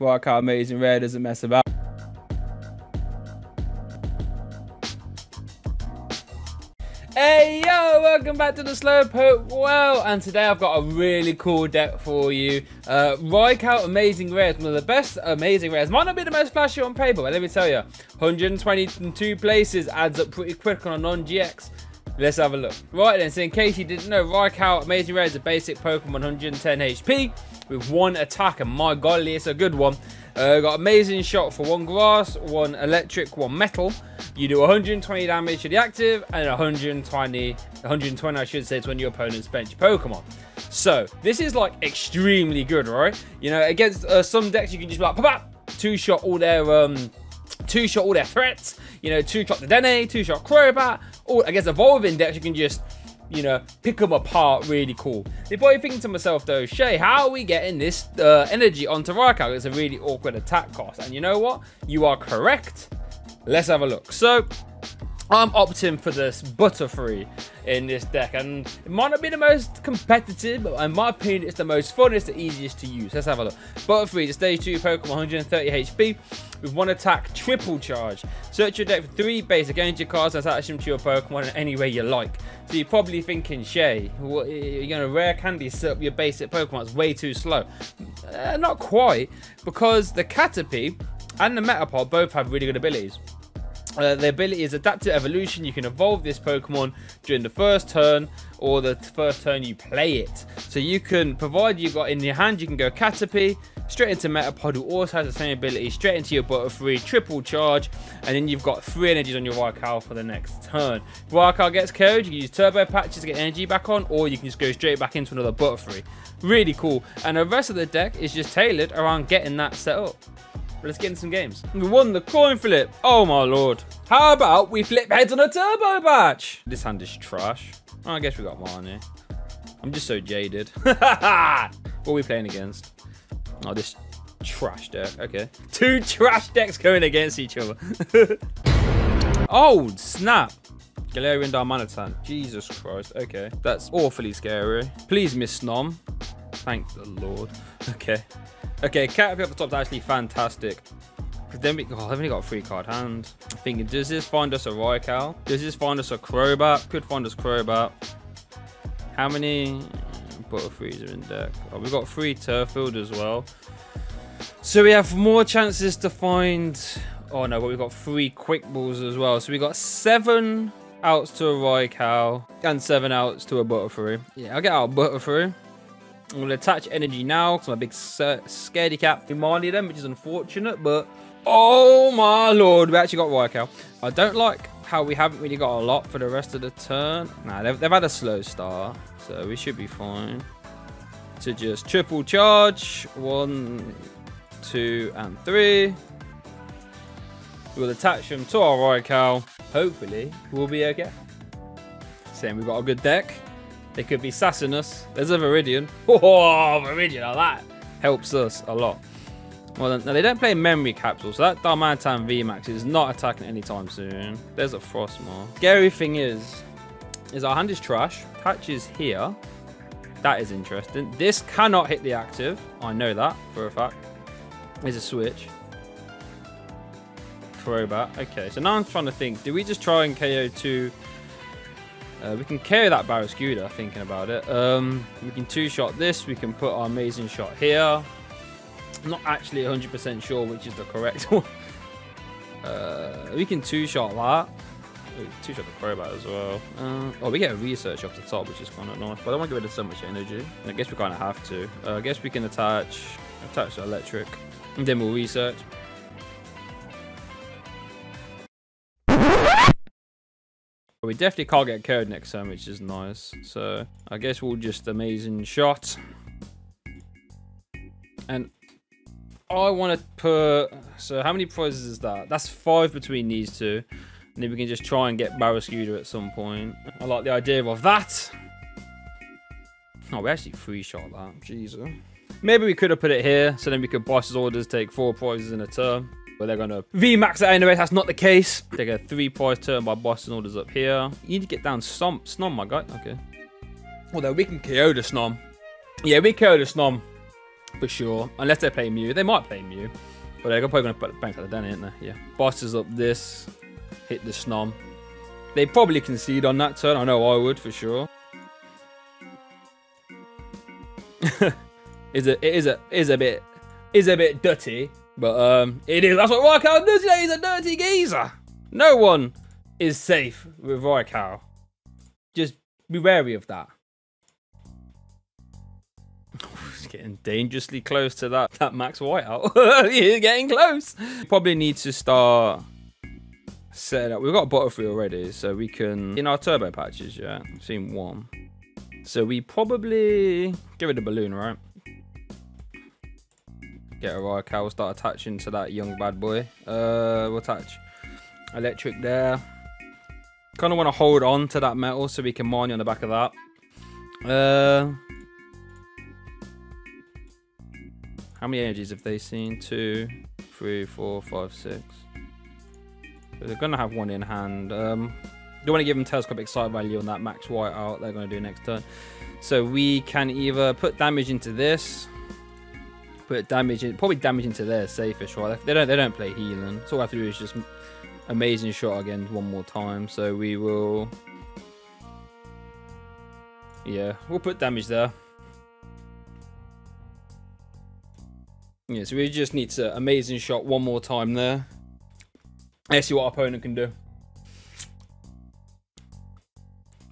Rock Hard Amazing Rare doesn't mess about. Hey yo, welcome back to the Slowpoke World, and today I've got a really cool deck for you. Raikou Amazing Rare is one of the best Amazing Rares. Might not be the most flashy on paper, but let me tell you, 122 places adds up pretty quick on a non-GX. Let's have a look. Right then, so in case you didn't know, Raikou Amazing Rare is a basic Pokemon, 110 HP with one attack, and my golly, it's a good one. Got Amazing Shot for one grass, one electric, one metal. You do 120 damage to the active and 120 I should say, to one of your opponent's bench Pokemon. So this is like extremely good, right? You know, against some decks you can just be like, two-shot all their threats. You know, two-shot the Dedenne, two-shot Crobat. Or against evolving decks you can just, you know, pick them apart. Really cool. The boy thinking to myself though, Shay, how are we getting this energy onto Raikou? It's a really awkward attack cost. And you know what? You are correct. Let's have a look. So I'm opting for this Butterfree in this deck, and it might not be the most competitive, but in my opinion it's the most fun, it's the easiest to use. Let's have a look. Butterfree, the stage 2 Pokemon, 130 HP with one attack, triple charge. Search your deck for 3 basic energy cards and attach them to your Pokemon in any way you like. So you're probably thinking, Shay, well, you're gonna rare candy set up your basic Pokemon, it's way too slow. Not quite, because the Caterpie and the Metapod both have really good abilities. The ability is Adaptive Evolution. You can evolve this Pokemon during the first turn or the first turn you play it. So you can, provide you got in your hand, you can go Caterpie, straight into Metapod, who also has the same ability, straight into your Butterfree, triple charge, and then you've got 3 energies on your Raikou for the next turn. If Raikou gets KO'd, you can use Turbo Patches to get energy back on, or you can just go straight back into another Butterfree. Really cool. And the rest of the deck is just tailored around getting that set up. Let's get in some games. We won the coin flip. Oh my lord. How about we flip heads on a Turbo Patch? This hand is trash. Oh, I guess we got Marnie. I'm just so jaded. What are we playing against? Oh, this trash deck. Okay. 2 trash decks going against each other. Oh, snap. Galarian Darmanitan. Jesus Christ. Okay. That's awfully scary. Please, Miss Snom. Thank the Lord. Okay. Okay, Caterpie up the top is actually fantastic. Then we, I've only got a 3-card hand. I'm thinking, does this find us a Raikou? Does this find us a Crobat? Could find us Crobat. How many Butterfrees are in deck? Oh, we've got 3 Turffield as well. So we have more chances to find... Oh no, but we've got 3 Quick Balls as well. So we got 7 outs to a Raikou and 7 outs to a Butterfree. Yeah, I'll get out Butterfree. I'm going to attach energy now because my big scaredy cat demanded them, which is unfortunate, but oh my lord, we actually got Raikou. I don't like how we haven't really got a lot for the rest of the turn. Nah, they've had a slow start, so we should be fine. So just triple charge, 1, 2, and 3. We'll attach them to our Raikou. Hopefully, we'll be okay. Saying we've got a good deck. They could be sassing us. There's a Viridian. Oh, Viridian, I like that. Helps us a lot. Well, now they don't play memory capsules, so that Darmanitan VMAX is not attacking anytime soon. There's a Frosmoth. Scary thing is our hand is trash. Patch is here. That is interesting. This cannot hit the active. I know that for a fact. There's a switch. Crobat. Okay, so now I'm trying to think. Do we just try and KO 2? We can carry that Barrascooter, thinking about it. We can 2-shot this. We can put our Amazing Shot here. I'm not actually 100% sure which is the correct one. We can 2-shot that. Ooh, 2-shot the Crobat as well. Oh, we get a Research off the top, which is kind of nice. But I don't want to get rid of so much energy. I guess we kind of have to. I guess we can attach the Electric. And then we'll Research. We definitely can't get code next time, which is nice. So I guess we'll just Amazing Shot. And I want to put... So how many prizes is that? That's 5 between these two. And then we can just try and get Barrascooter at some point. I like the idea of that. Oh, we actually 3-shot that. Jesus. Maybe we could have put it here. So then we could Boss's Orders, take 4 prizes in a turn. But they're going to VMAX that anyway. That's not the case. They get a 3-prize turn by Boss's Orders up here. You need to get down Snom, my guy. Okay. Although we can KO the Snom. Yeah, we KO the Snom. for sure. Unless they play Mew. They might play Mew. But they're probably going to bounce out of Dedenne, aren't they? Yeah. Bosses up this. Hit the Snom. They probably concede on that turn. I know I would, for sure. It is a bit dirty, but it is. That's what Raikou does. He's a dirty geezer. No one is safe with Raikou. Just be wary of that. He's getting dangerously close to that Max Whiteout. He's getting close. Probably need to start setting up. We've got Butterfree already, so we can in our Turbo Patches. Yeah, I've seen one. So we probably give it a balloon, right? Get a Raikou, we'll start attaching to that young bad boy. We'll attach electric there. Kind of want to hold on to that metal so we can Marnie on the back of that. How many energies have they seen? 2, 3, 4, 5, 6. So they're going to have one in hand. Don't want to give them telescopic sight value on that Max Whiteout they're going to do next turn. So we can either put damage into this, put damage in, probably damage into their safest, right? They don't play healing, so all I have to do is just Amazing Shot again one more time. So we will, yeah, we'll put damage there. Yeah, so we just need to Amazing Shot one more time there. Let's see what our opponent can do.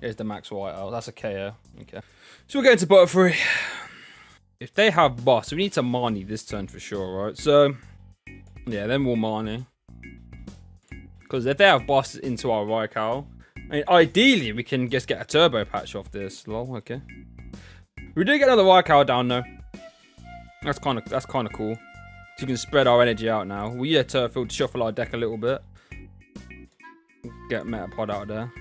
There's the Max Whiteout. That's a KO. Okay. So we're going to Butterfree. If they have Boss, we need to Marnie this turn for sure, right? So, yeah, then we'll Marnie. Because if they have Boss into our Raikou, I mean, ideally, we can just get a Turbo Patch off this. Lol, okay. We do get another Raikou down, though. That's kind of cool. So we can spread our energy out now. We'll use a Turffield to shuffle our deck a little bit. Get Metapod out of there.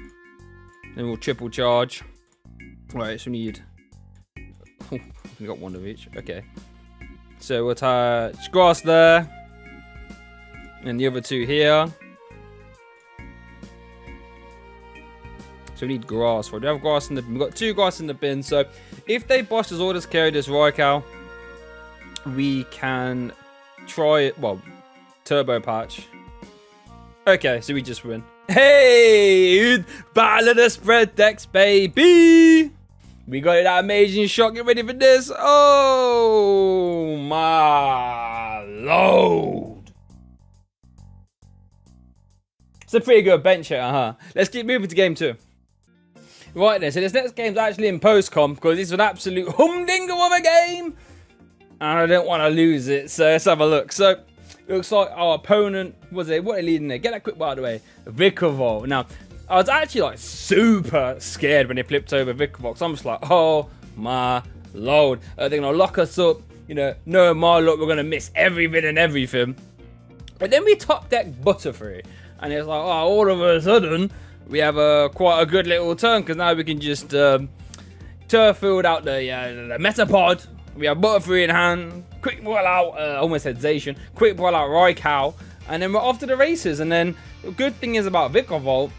Then we'll triple charge. Right, so we need... Oh, we got one of each. Okay. So we'll attach grass there. And the other two here. So we need grass. Right, we have grass in the... We've got 2 grass in the bin. So if they Boss's Orders carry this Raikou, we can try it... Well, Turbo Patch. Okay, so we just win. Hey, battle of the spread decks, baby. We got that Amazing Shot. Get ready for this. Oh, my Lord. It's a pretty good bench here, huh? Let's keep moving to game 2. Right then, so this next game's actually in post-comp because it's an absolute humdinger of a game. And I don't want to lose it, so let's have a look. So... It looks like our opponent was a what are they leading there? Get that quick by the way. Vikavolt. Now, I was actually like super scared when they flipped over Vikavolt. So I'm just like, oh my Lord. They're gonna lock us up, you know, no my luck, we're gonna miss everything and everything. But then we top deck Butterfree. And it's like, oh, all of a sudden, we have quite a good little turn, because now we can just Turffield out the Metapod. We have Butterfree in hand, Quick Ball out, almost said Zacian, Quick Ball out Raikou, and then we're off to the races. And then the good thing is about Vikavolt,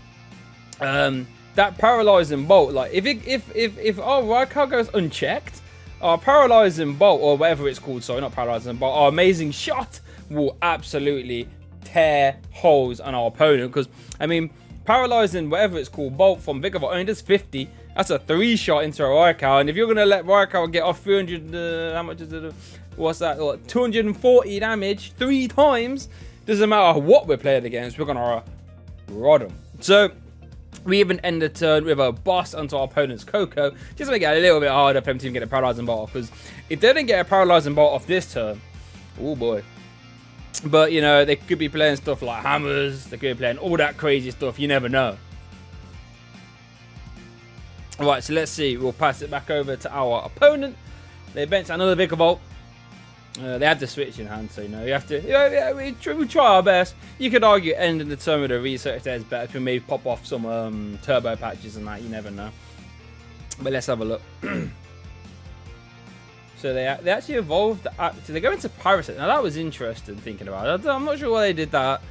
that Paralyzing Bolt, like if our Raikou goes unchecked, our Paralyzing Bolt, or whatever it's called, sorry, not Paralyzing Bolt, our Amazing Shot will absolutely tear holes on our opponent. Because, I mean, Paralyzing, whatever it's called, Bolt from Vikavolt only does 50. That's a 3-shot into a Raikou, and if you're going to let Raikou get off 300, how much is it? What's that? Like 240 damage 3 times. Doesn't matter what we're playing against, we're going to rod them. So, we even end the turn with a boss onto our opponent's Coco, just to make it a little bit harder for them to even get a Paralyzing Bolt off, because if they don't get a Paralyzing Bolt off this turn, oh boy. But, you know, they could be playing stuff like hammers, they could be playing all that crazy stuff, you never know. Right, so let's see. We'll pass it back over to our opponent. They bench another Vikavolt. They had the switch in hand, so you know you have to. We try our best. You could argue ending the turn with a research there is better. We maybe pop off some Turbo Patches and that. You never know. But let's have a look. So they actually evolved. So they go into Parasite. Now that was interesting. Thinking about it, I'm not sure why they did that.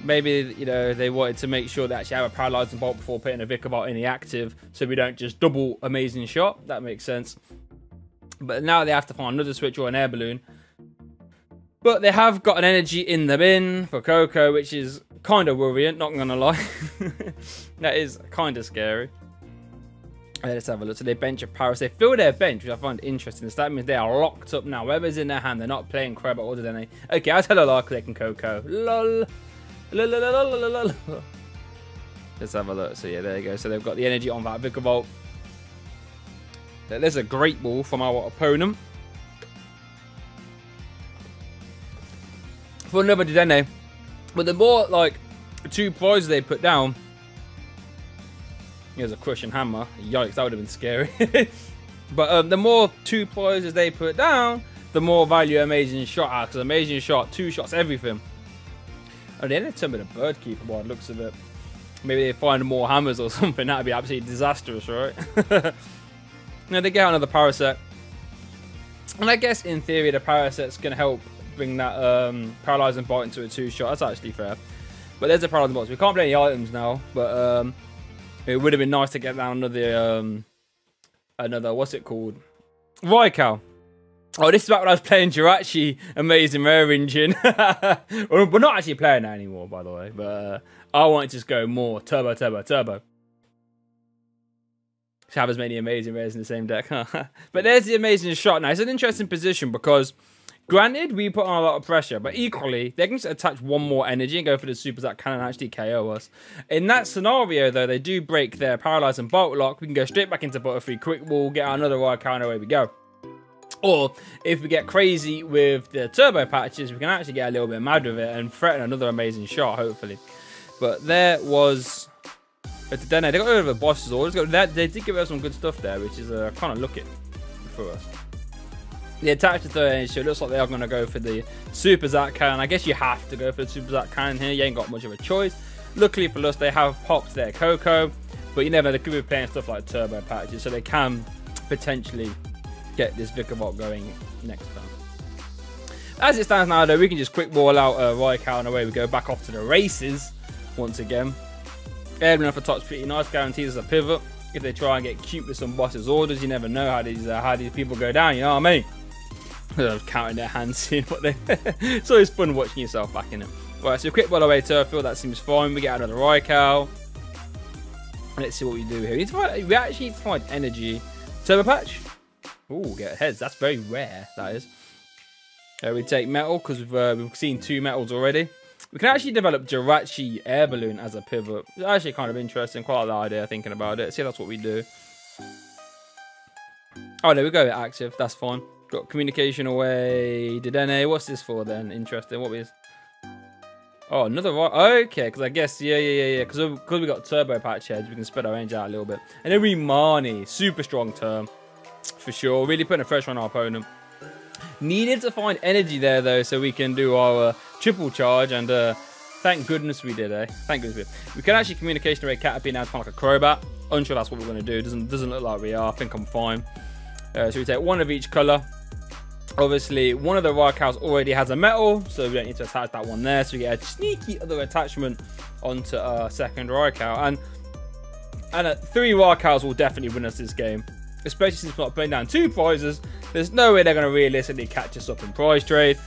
Maybe, you know, they wanted to make sure they actually have a Paralyzing Bolt before putting a Vikavolt in the active, so we don't just double Amazing Shot. That makes sense. But now they have to find another switch or an air balloon. But they have got an energy in the bin for Coco, which is kind of worrying, not going to lie. That is kind of scary. Let's have a look. So they bench a Paras. They fill their bench, which I find interesting. So that means they are locked up now. Whoever's in their hand, they're not playing Crobat or Dedenne. Okay, I'll tell a lie clicking Coco. Lol. Let's have a look. So yeah, there you go. So they've got the energy on that Vikavolt. There's a Great Ball from our opponent. For another Dedenne. But the more, like, two prizes they put down. Here's a Crushing Hammer. Yikes, that would have been scary. But the more two prizes they put down, the more value Amazing Shot has. Because Amazing Shot, two shots, everything. And then they turn with a Bird Keeper by the looks of it. Maybe they find more hammers or something. That would be absolutely disastrous, right? Now they get out another Parasect. And I guess in theory the Parasect's going to help bring that Paralyzing Bolt into a two-shot. That's actually fair. But there's a Paralyzing Bolt. So we can't play any items now. But it would have been nice to get down another, what's it called? Raikou. Oh, this is back when I was playing Jirachi Amazing Rare Engine. We're not actually playing that anymore, by the way. But I want to just go more turbo. To have as many Amazing Rares in the same deck. But there's the Amazing Shot. Now, it's an interesting position because, granted, we put on a lot of pressure, but equally, they can just attach one more energy and go for the Super Zack Cannon and actually KO us. In that scenario, though, they do break their Paralyze and Bolt Lock. We can go straight back into Butterfree, Quick Ball, get another Raikou, and away we go. Or, if we get crazy with the Turbo Patches, we can actually get a little bit mad with it and threaten another Amazing Shot, hopefully. But there was... But then they got rid of the Boss's Orders. They did give us some good stuff there, which is kind of looking for us. They attached the third energy, so it looks like they are going to go for the Super Zack Cannon. I guess you have to go for the Super Zack Cannon here. You ain't got much of a choice. Luckily for us, they have popped their Coco, but you never know, they could be playing stuff like Turbo Patches, so they can potentially get this Vikavolt going next time. As it stands now, though, we can just Quick Ball out Raikou, and away we go back off to the races once again. Airbnb for top's pretty nice, guarantees us a pivot. If they try and get cute with some Boss's Orders, you never know how these people go down, you know what I mean? I'm counting their hands, seeing what they... It's always fun watching yourself back in it. Right, so Quick Ball away Turffield, that seems fine. We get another Raikou. Let's see what we do here. We actually need to find energy. Turbo Patch. Ooh, get heads. That's very rare, that is. We take Metal, because we've seen two Metals already. We can actually develop Jirachi Air Balloon as a pivot. It's actually kind of interesting. Quite like the idea, thinking about it. See, that's what we do. Oh, there we go. Active. That's fine. Got Communication away. Dedenne. What's this for then? Interesting. What is... Oh, another... Okay, because I guess... Yeah. Because we got Turbo Patch heads, we can spread our range out a little bit. And then we Marnie. Super strong term. For sure. Really putting a pressure on our opponent. Needed to find energy there, though, so we can do our triple charge, and thank goodness we did, eh? Thank goodness we did. We can actually Communication away Caterpie now to find like a Crobat. Unsure that's what we're going to do. Doesn't look like we are. I think I'm fine. So we take one of each colour. Obviously, one of the Raikous already has a Metal, so we don't need to attach that one there. So we get a sneaky other attachment onto our second Raikou. And three Raikous will definitely win us this game. Especially since we're not playing down two prizes. There's no way they're going to realistically catch us up in prize trade.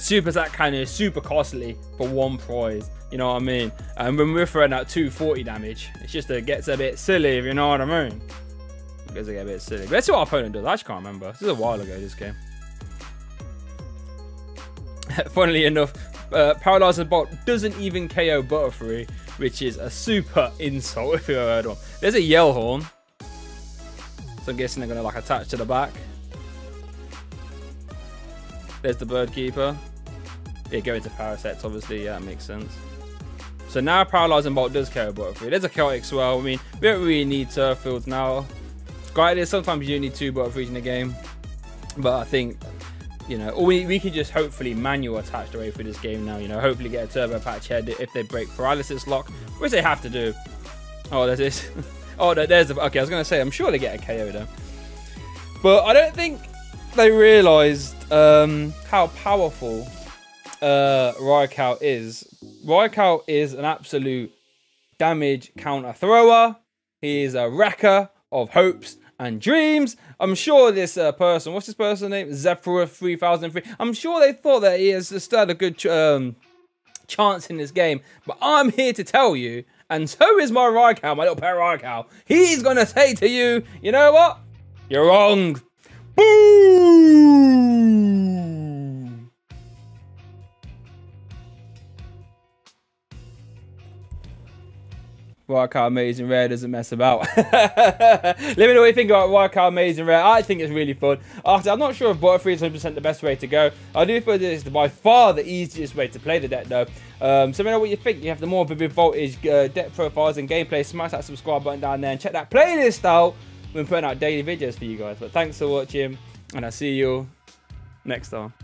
Super Zack Cannon is super costly for one prize. You know what I mean? And when we're throwing out 240 damage, it's just it gets a bit silly, if you know what I mean. Because it gets a bit silly. But let's see what our opponent does. I just can't remember. This is a while ago, this game. Funnily enough, Paralyzing Bolt doesn't even KO Butterfree, which is a super insult if you've ever heard one. There's a Yellhorn. So I'm guessing they're going to like attach to the back. There's the Bird Keeper. Yeah, go into Parasect, obviously. Yeah, that makes sense. So now Paralyzing Bolt does KO Butterfree. There's a Chaotic Swell. I mean, we don't really need Turffields now. Granted, sometimes you do need two Butterfrees in the game. But I think, you know, or we can just hopefully manual attach the way through this game now. You know, hopefully get a Turbo Patch head if they break Paralysis Lock, which they have to do. Oh, there's this. Oh, there's the... Okay, I was going to say, I'm sure they get a KO though. But I don't think they realised how powerful Raikou is. Raikou is an absolute damage counter thrower. He is a wrecker of hopes and dreams. I'm sure this person, what's this person's name? Zephyr3003. I'm sure they thought that he has had a good chance in this game, but I'm here to tell you, and so is my Raikou, my little pet Raikou. He's gonna say to you, you know what? You're wrong. Boom! Raikou Amazing Rare doesn't mess about. Let me know what you think about Raikou Amazing Rare. I think it's really fun. After, I'm not sure if Butterfree is 100% the best way to go. I do feel this is by far the easiest way to play the deck though. So let me know what you think. You have the more vivid voltage deck profiles and gameplay. Smash that subscribe button down there and check that playlist out. We've been putting out daily videos for you guys. But thanks for watching, and I'll see you all next time.